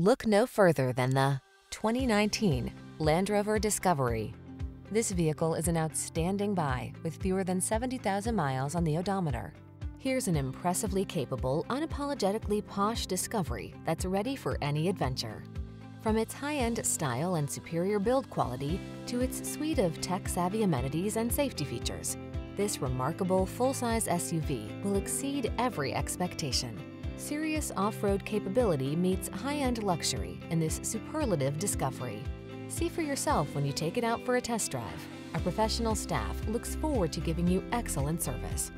Look no further than the 2019 Land Rover Discovery. This vehicle is an outstanding buy with fewer than 70,000 miles on the odometer. Here's an impressively capable, unapologetically posh Discovery that's ready for any adventure. From its high-end style and superior build quality to its suite of tech-savvy amenities and safety features, this remarkable full-size SUV will exceed every expectation. Serious off-road capability meets high-end luxury in this superlative Discovery. See for yourself when you take it out for a test drive. Our professional staff looks forward to giving you excellent service.